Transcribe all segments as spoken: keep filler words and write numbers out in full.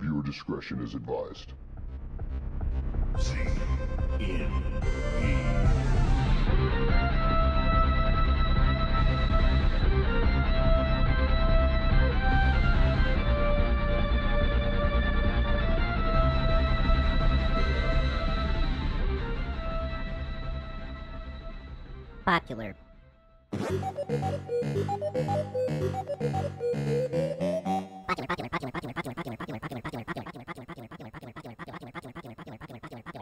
Viewer discretion is advised. C N E Popular. Popular, popular, popular, popular, popular, popular, popular, popular, popular.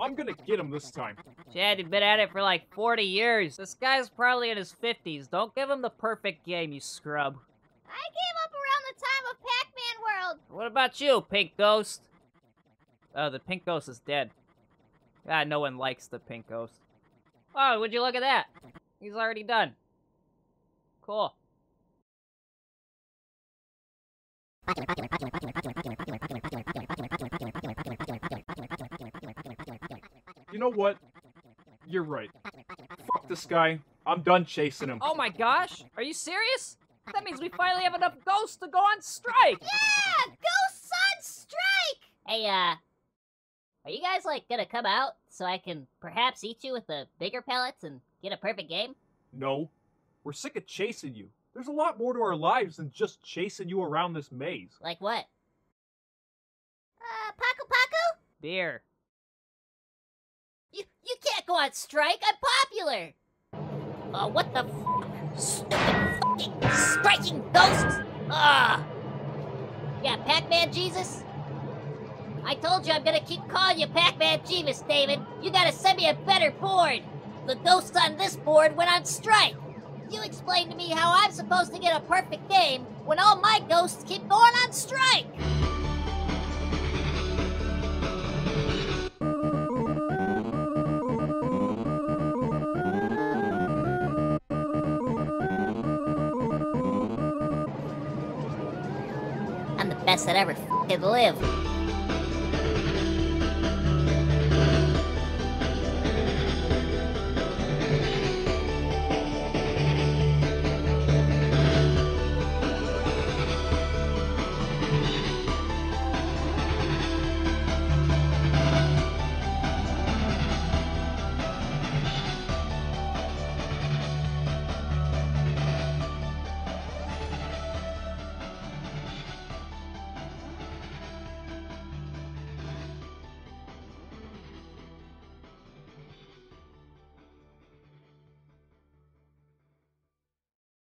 I'm gonna get him this time. Chad, you've been at it for like forty years. This guy's probably in his fifties. Don't give him the perfect game, you scrub. I gave up around the time of Pac-Man World. What about you, Pink Ghost? Oh, the Pink Ghost is dead. God, no one likes the Pink Ghost. Oh, would you look at that? He's already done. Cool. Popular, popular, popular, popular, popular, popular, popular, popular, popular, popular, popular, popular, popular, popular, popular, popular, popular, popular, popular, popular, popular. You know what? You're right. Fuck this guy. I'm done chasing him. Oh my gosh! Are you serious? That means we finally have enough ghosts to go on strike! Yeah! Ghosts on strike! Hey, uh... are you guys, like, gonna come out so I can perhaps eat you with the bigger pellets and get a perfect game? No. We're sick of chasing you. There's a lot more to our lives than just chasing you around this maze. Like what? Uh, Paku Paku? Beer. You, you can't go on strike! I'm popular! Oh, uh, what the f***? Stupid fucking striking ghosts! Ah! Yeah, Pac-Man Jesus? I told you I'm gonna keep calling you Pac-Man Jeeves, David. You gotta send me a better board. The ghosts on this board went on strike. You explain to me how I'm supposed to get a perfect game when all my ghosts keep going on strike. I'm the best that ever f***ing lived.